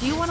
Do you want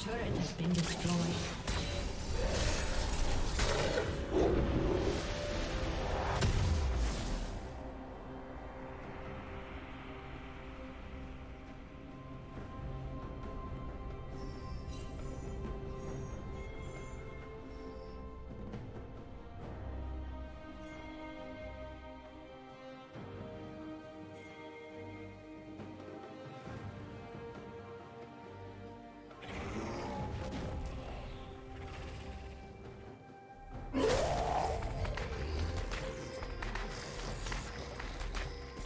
Turret has been destroyed.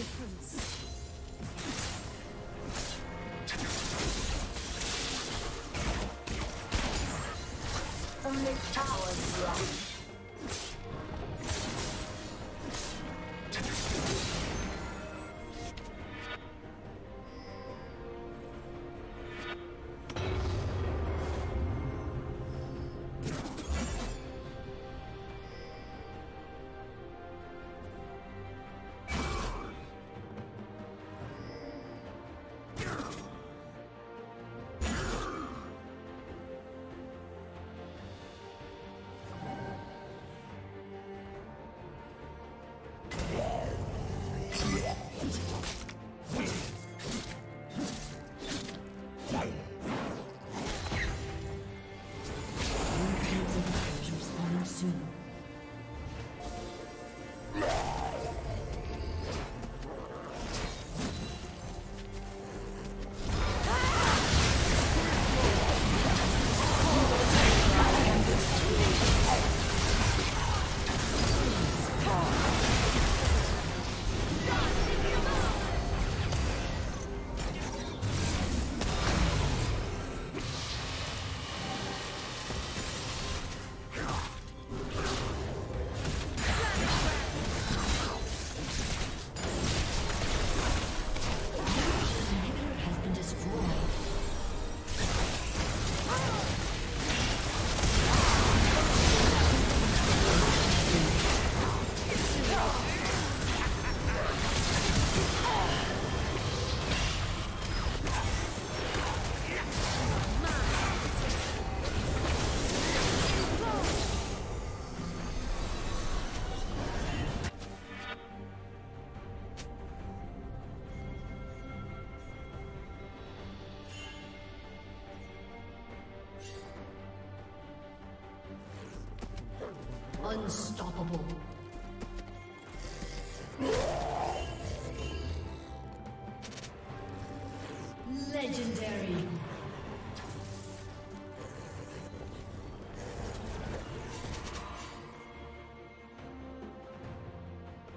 difference. Only towers run. Unstoppable. Legendary.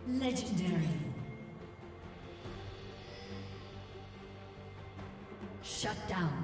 Legendary. Shut down.